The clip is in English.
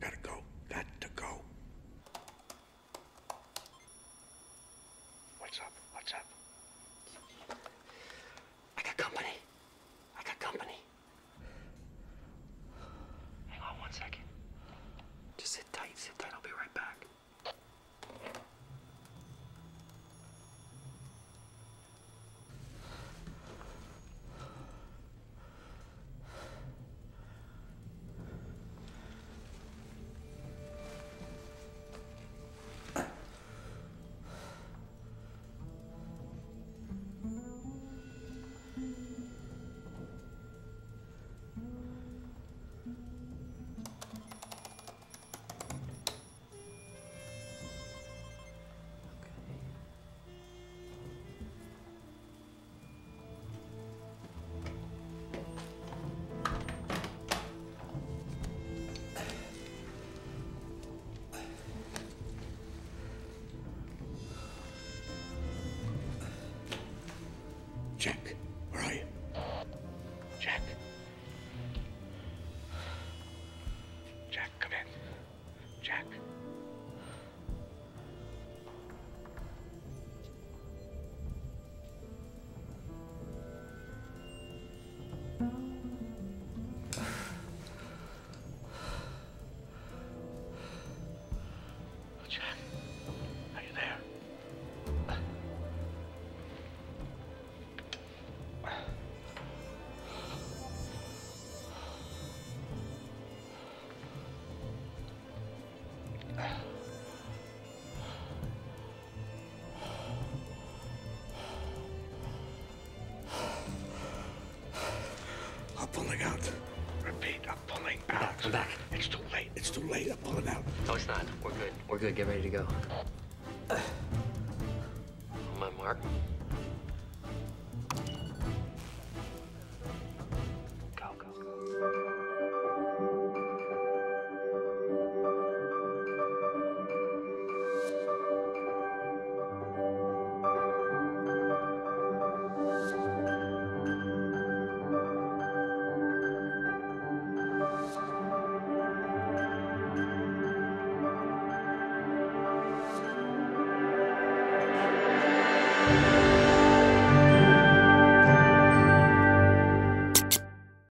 Gotta go. Got to go. What's up? What's up? I got company. I got company. Hang on one second. Just sit tight. Sit tight. I'll be right back. Jack, where are you? Jack? Jack, come in. Jack? I'm pulling out. Repeat, I'm pulling out. Come back. It's too late. It's too late. I'm pulling out. No, it's not. We're good. We're good. Get ready to go. On my mark.